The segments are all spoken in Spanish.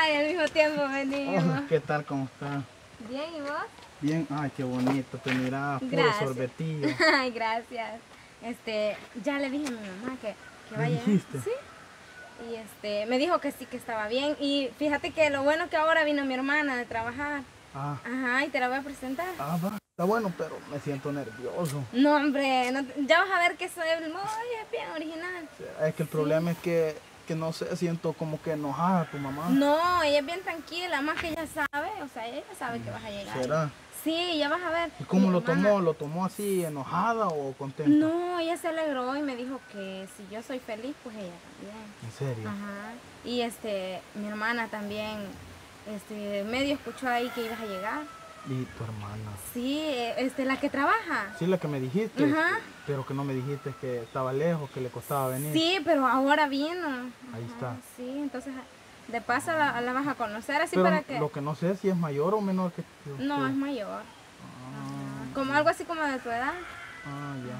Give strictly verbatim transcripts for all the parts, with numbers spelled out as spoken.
Ay, al mismo tiempo venimos. Oh, ¿qué tal? ¿Cómo está? Bien, ¿y vos? Bien, ay, qué bonito, te miraba puro gracias. Sorbetillo. Ay, gracias. Este, ya le dije a mi mamá que, que vaya. ¿Dijiste? Sí. Y este, me dijo que sí, que estaba bien. Y fíjate que lo bueno que ahora vino mi hermana de trabajar. Ah. Ajá, y te la voy a presentar. Ah, va. Está bueno, pero me siento nervioso. No, hombre, no, ya vas a ver que soy el modo es bien original. Es que el sí. problema es que, que no sé, siento como que enojada a tu mamá. No, ella es bien tranquila, más que ella sabe, o sea, ella sabe que vas a llegar. ¿Será? Sí, ya vas a ver. ¿Y cómo Mi lo tomó? Hermana... ¿Lo tomó así enojada o contenta? No, ella se alegró y me dijo que si yo soy feliz, pues ella también. ¿En serio? Ajá. Y este, mi hermana también, este, medio escuchó ahí que ibas a llegar. ¿Y tu hermana? Sí, este, la que trabaja. Sí, la que me dijiste. Ajá. Pero que no me dijiste que estaba lejos, que le costaba venir. Sí, pero ahora vino. Ajá, ahí está. Sí, entonces... De paso la, la vas a conocer, así pero para que... Lo que no sé es si es mayor o menor que... que no, es mayor. Ah, como sí. algo así como de tu edad. Ah, ya.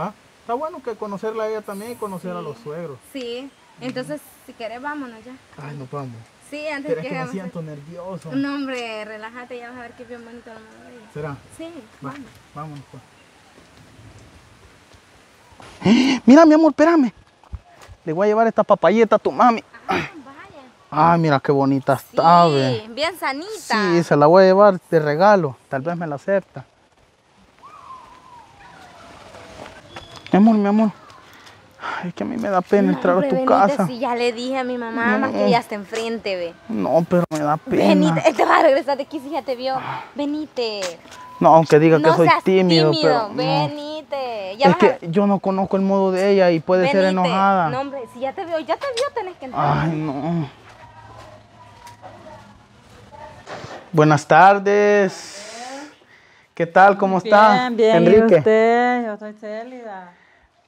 Ajá. Va, está bueno que conocerla a ella también y conocer sí. a los suegros. Sí, entonces Ajá. si querés vámonos ya. Ay, nos vamos. Sí, antes pero que... Pero es que me siento nervioso. No, hombre, relájate, ya vas a ver que es bien bonito la madre de ella. ¿Será? Sí, va, vamos. Vámonos pues. ¡Eh! Mira, mi amor, espérame. Le voy a llevar esta papayeta a tu mami. Ajá. Ay, mira qué bonita sí, está, ve. Bien sanita. Sí, se la voy a llevar de regalo. Tal vez me la acepta. Mi amor, mi amor. Ay, es que a mí me da pena no, entrar hombre, a tu venite, casa. Sí, ya le dije a mi mamá, no, más que ya está enfrente, ve. No, pero me da pena. Venite, te va a regresar de aquí si ya te vio. Venite. No, aunque diga no que soy tímido, tímido, pero... Venite. Ya es que a... yo no conozco el modo de ella y puede venite. ser enojada. No, hombre, si ya te vio, ya te vio, tenés que entrar. Ay, no. Buenas tardes. ¿Qué tal? ¿Cómo bien, está? Bien, Enrique. ¿Y usted? Yo estoy célida.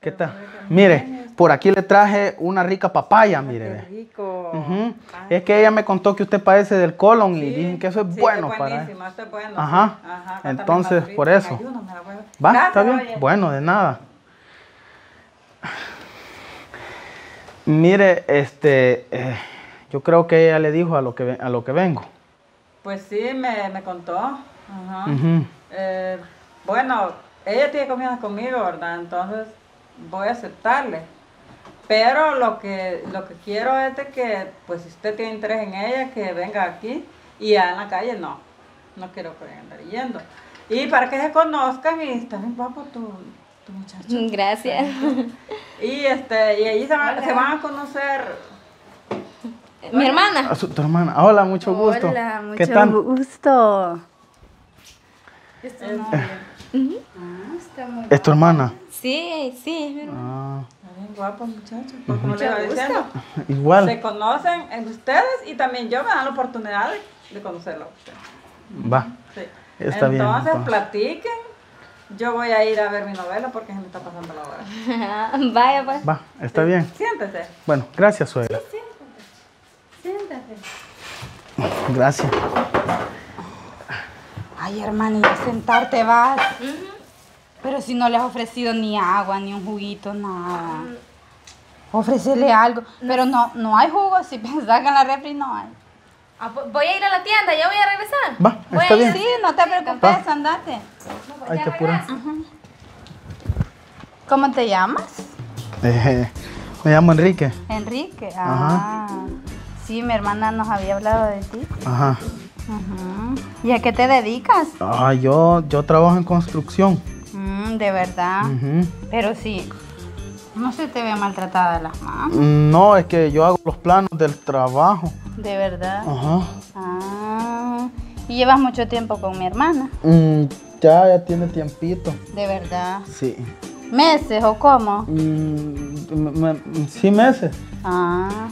¿Qué tal? Mire, por aquí le traje una rica papaya, mire. Qué rico. Uh-huh. Es que ella me contó que usted padece del colon sí, y dicen que eso es sí, bueno para ella. Eso es bueno. Ajá. Ajá. Entonces, por eso. Ayuno, me la voy a... Va, está bien. Oye. Bueno, de nada. Mire, este, eh, yo creo que ella le dijo a lo que a lo que vengo. Pues sí, me, me contó. Ajá. Uh-huh. eh, bueno, ella tiene comidas conmigo, ¿verdad? Entonces voy a aceptarle. Pero lo que, lo que quiero es de que, pues si usted tiene interés en ella, que venga aquí y ya en la calle no. No quiero que venga andar yendo. Y para que se conozcan y también guapo tu, tu muchacho. Gracias. Y, este, y ahí se, va, se van a conocer... Bueno, mi hermana. A su, tu hermana. Hola, mucho gusto. Hola, mucho ¿Qué tal? gusto. ¿Es, eh, uh-huh. ah, está muy ¿Es tu hermana? Sí, sí, es mi hermana. Está bien guapo, muchacho. Uh-huh. Como mucho le iba diciendo. Igual. Se conocen en ustedes y también yo me dan la oportunidad de, de conocerlo a ustedes. Va. Sí. Está entonces, bien. Entonces, platiquen. Yo voy a ir a ver mi novela porque se me está pasando la hora. Vaya, pues. Va, está sí. bien. Siéntese. Bueno, gracias, suegra. Sí, sí. Siéntate. Gracias. Ay, hermanita, sentarte vas. Uh-huh. Pero si no le has ofrecido ni agua, ni un juguito, nada. Uh-huh. Ofrecerle algo. Uh-huh. Pero no, no hay jugo. Si pensás que en la refri no hay. Ah, voy a ir a la tienda, ya voy a regresar. Va, voy está a ir. Bien. Sí, no te preocupes, Va. andate. No, hay que apurar. Uh-huh. ¿Cómo te llamas? Eh, me llamo Enrique. Enrique, ah. Ajá. Sí, mi hermana nos había hablado de ti. Ajá. Ajá. ¿Y a qué te dedicas? Ah, yo, yo trabajo en construcción. Mm, ¿de verdad? Uh-huh. Pero sí, ¿no se te ve maltratada las manos? No, es que yo hago los planos del trabajo. ¿De verdad? Ajá. Ah, ¿y llevas mucho tiempo con mi hermana? Mm, ya, ya tiene tiempito. ¿De verdad? Sí. ¿Meses o cómo? Mm, me, me, sí, meses. Ah.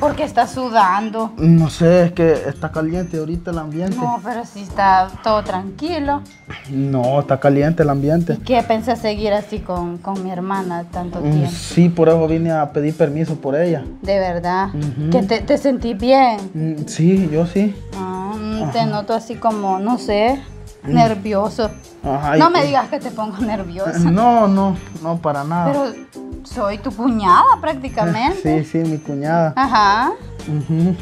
¿Por qué está sudando? No sé, es que está caliente ahorita el ambiente. No, pero si está todo tranquilo. No, está caliente el ambiente. ¿Y qué pensás seguir así con, con mi hermana tanto mm, tiempo? Sí, por eso vine a pedir permiso por ella. ¿De verdad? Uh-huh. ¿Que te, te sentís bien? Mm, sí, yo sí. Ah, te noto así como, no sé, mm. nervioso. Ajá, no me que... digas que te pongo nerviosa. No, no, no, para nada. Pero... Soy tu cuñada prácticamente. Sí, sí, mi cuñada. Ajá. Uh-huh.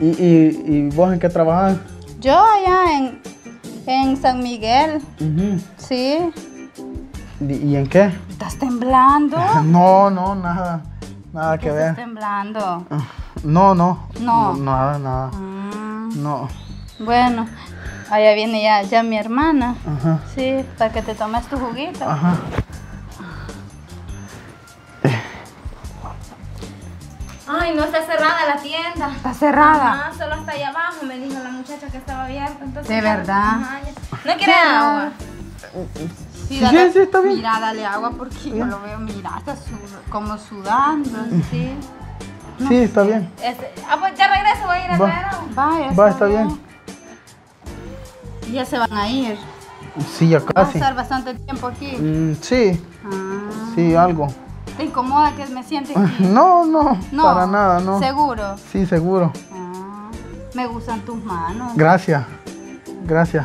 ¿Y, y, y vos en qué trabajas? Yo allá en, en San Miguel. Uh-huh. Sí. ¿Y, ¿Y en qué? ¿Estás temblando? No, no, nada. Nada que ver. ¿Estás temblando? No, no. No. No nada, nada. Ah. No. Bueno, allá viene ya, ya mi hermana. Ajá. Sí, para que te tomes tu juguito. Ajá. Ay, no está cerrada la tienda. Está cerrada. Ajá, solo hasta allá abajo, me dijo la muchacha que estaba abierta. Entonces, de verdad. Ajá, no quiere agua. Sí, dale, sí, sí, está bien. Mira, dale agua porque bien. Yo lo veo, mira, está su, como sudando, sí. No, sí, está bien. Este, ah, pues ya regreso, voy a ir a traer agua. Va, está, va, está bien. bien. Y ya se van a ir. Sí, ya casi. ¿Va a estar bastante tiempo aquí? Mm, sí. Ah. Sí, algo. ¿Te incomoda que me siente aquí? No, no, no, para nada, no. ¿Seguro? Sí, seguro. Ah, me gustan tus manos. Gracias, gracias.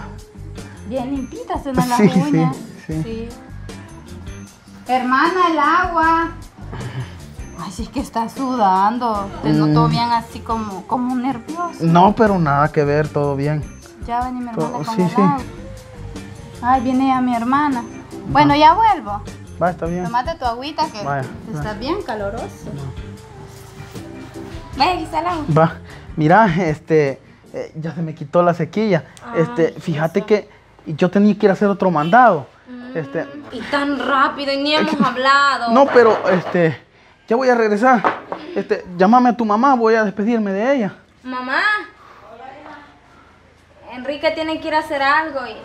Bien limpitas son las sí, uñas. Sí, sí, sí. Hermana, el agua. Ay, sí, es que estás sudando. Te mm. noto bien así como, como nervioso. No, pero nada que ver, todo bien. Ya vení mi hermana todo, con sí, el sí. agua. Ay, viene ya mi hermana. Bueno, no. ya vuelvo. Va, está bien. Tomate tu agüita que Vaya, está va. bien caloroso. Vaya, aquí está el agua. Va, mira, este, eh, ya se me quitó la sequía. Ay, este, fíjate eso. que yo tenía que ir a hacer otro mandado. Mm, este, y tan rápido, y ni hemos eh, hablado. No, pero este, ya voy a regresar. Este, llámame a tu mamá, voy a despedirme de ella. Mamá, Enrique tiene que ir a hacer algo y...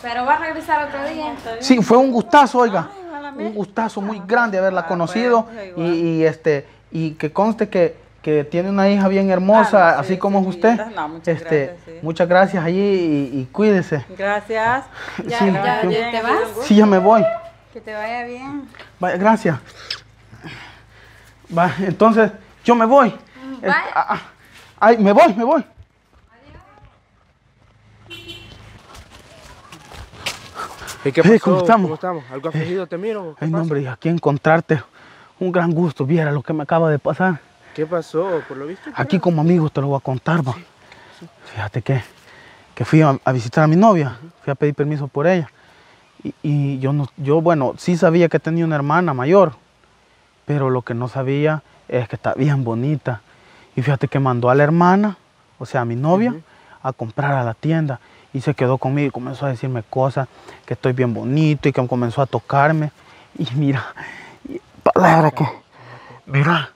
Pero va a regresar otro día. Sí, fue un gustazo, oiga. Ay, un gustazo muy grande haberla conocido. Pues, y, y este y que conste que, que tiene una hija bien hermosa, ah, no, así sí, como sí, es usted. No, muchas, este, gracias, sí. muchas gracias allí y, y cuídese. Gracias. ¿Ya, sí, ya, yo, ya te vas? Sí, ya me voy. Que te vaya bien. Vaya, gracias. Va, entonces, yo me voy. Vale. Ay, ay, me voy, me voy. ¿Y qué pasó? ¿Cómo estamos? ¿Cómo estamos? ¿Algo afligido te miro? Ay, no, hombre, aquí encontrarte un gran gusto. Viera lo que me acaba de pasar. ¿Qué pasó? ¿Por lo visto? Aquí como amigos te lo voy a contar, va. Sí, sí. Fíjate que, que fui a, a visitar a mi novia. Uh-huh. Fui a pedir permiso por ella. Y, y yo, no, yo, bueno, sí sabía que tenía una hermana mayor. Pero lo que no sabía es que está bien bonita. Y fíjate que mandó a la hermana, o sea, a mi novia, uh-huh. a comprar a la tienda. Y se quedó conmigo y comenzó a decirme cosas, que estoy bien bonito y que comenzó a tocarme. Y mira, palabra que, mira,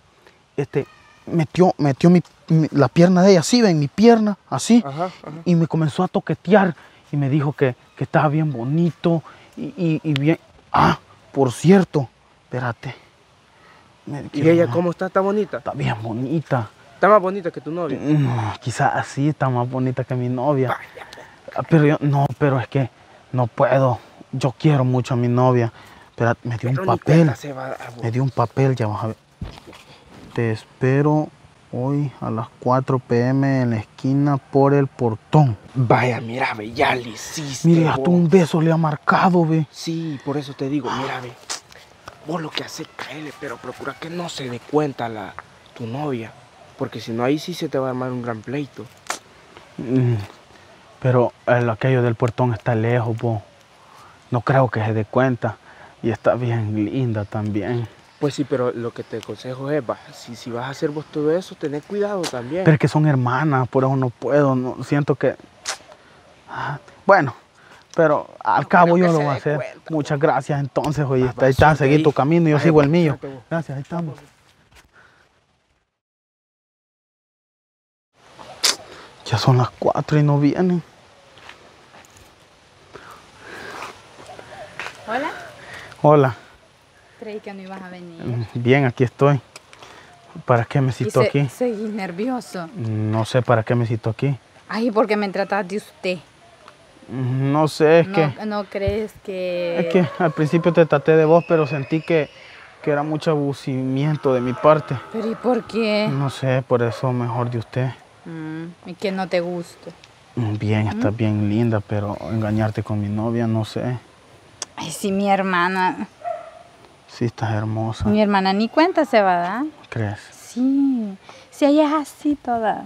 este, metió, metió mi, mi, la pierna de ella así, ven, mi pierna, así. Ajá, ajá. Y me comenzó a toquetear y me dijo que, que estaba bien bonito y, y, y bien... Ah, por cierto, espérate. ¿Y ella cómo está? ¿Está bonita? Está bien bonita. ¿Está más bonita que tu novia? No, quizás así está más bonita que mi novia. Vaya. Pero yo, no, pero es que no puedo. Yo quiero mucho a mi novia. Pero me dio pero un papel. Me dio un papel, ya vas a ver. Te espero hoy a las cuatro p m en la esquina por el portón. Vaya, mira, ve, ya le hiciste. Mira, hasta un beso le ha marcado, ve. Sí, por eso te digo, mira, ve. Vos lo que haces, caele, pero procura que no se dé cuenta la, tu novia. Porque si no, ahí sí se te va a armar un gran pleito. Mm. Pero el, aquello del portón está lejos, po. No creo que se dé cuenta. Y está bien linda también. Pues sí, pero lo que te aconsejo es, va, si, si vas a hacer vos todo eso, tened cuidado también. Pero es que son hermanas, por eso no puedo, no, siento que... Ah, bueno, pero al no cabo yo lo voy a hacer. Cuenta, Muchas po. gracias entonces, oye, ah, está, va, ahí está, seguí tu camino, yo ahí sigo va, el mío. Gracias, ahí estamos. Ya son las cuatro y no vienen. ¿Hola? Hola. Creí que no ibas a venir. Bien, aquí estoy. ¿Para qué me citó se, aquí? Seguí nervioso. No sé para qué me citó aquí. Ay, porque me tratas de usted. No sé, es no, que... ¿No crees que...? Es que al principio te traté de vos, pero sentí que, que era mucho abusimiento de mi parte. ¿Pero y por qué? No sé, por eso mejor de usted. Y que no te guste. Bien, está ¿Mm? bien linda, pero engañarte con mi novia, no sé. Ay, sí, mi hermana. Sí, estás hermosa. Mi hermana ni cuenta se va a dar. ¿Crees? Sí. Si ella es así toda,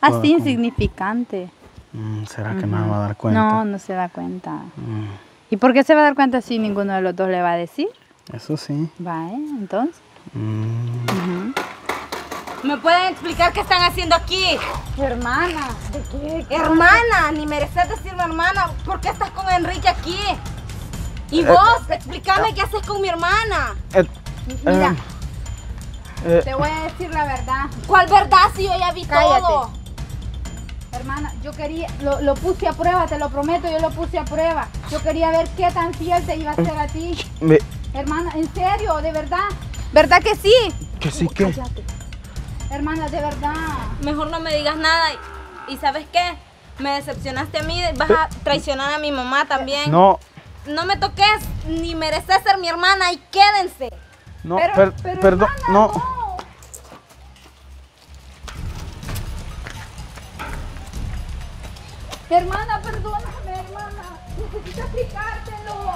así toda insignificante. Como... ¿Será que uh-huh. no va a dar cuenta? No, no se da cuenta. Uh-huh. ¿Y por qué se va a dar cuenta si ninguno de los dos le va a decir? Eso sí. Vale, entonces. Uh-huh. ¿Me pueden explicar qué están haciendo aquí? Hermana, ¿de qué? Hermana, ni mereces decirme hermana. ¿Por qué estás con Enrique aquí? Y eh, vos, eh, explícame eh, qué haces con mi hermana. Eh, Mira, eh, te voy a decir la verdad. ¿Cuál verdad si yo ya vi Cállate. todo? Hermana, yo quería, lo, lo puse a prueba, te lo prometo, yo lo puse a prueba. Yo quería ver qué tan fiel te iba a ser a ti. Me... Hermana, en serio, de verdad. ¿Verdad que sí? Que sí, que... Cállate. Hermana, de verdad. Mejor no me digas nada. ¿Y, y sabes qué? Me decepcionaste a mí. Vas a traicionar a mi mamá también. No. No me toques. Ni mereces ser mi hermana. Y quédense. No, pero, per, pero perdón. Hermana, no. no. Hermana, perdóname, hermana. Necesito explicártelo.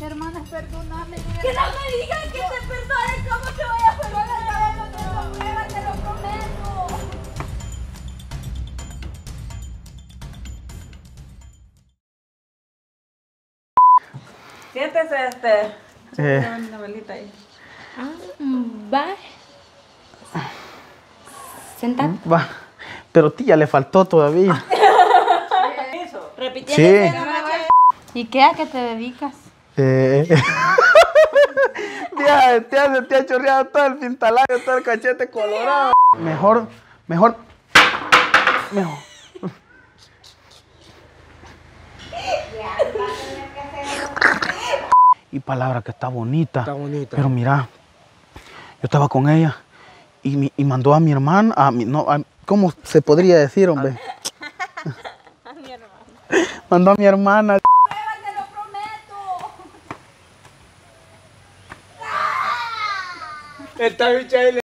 Hermana, perdóname. Que no me digas que te perdone. ¿Cómo te voy a perdonar? Te lo prometo. Siéntese, este. Eh. una velita ahí. Ah, va. Sentate. Va. Pero tía, le faltó todavía. Eso. Repitiendo. Sí. ¿Y qué a qué te dedicas? Eh. Tía, tía, se te ha chorreado todo el pintalario, todo el cachete colorado. Mejor, mejor, mejor. Y palabra que está bonita. Está bonita. Pero mira, yo estaba con ella y, mi, y mandó a mi hermana, a mi, no, a, ¿cómo se podría decir, hombre? A mi hermana. Mandó a mi hermana. Esta bicha ahí le...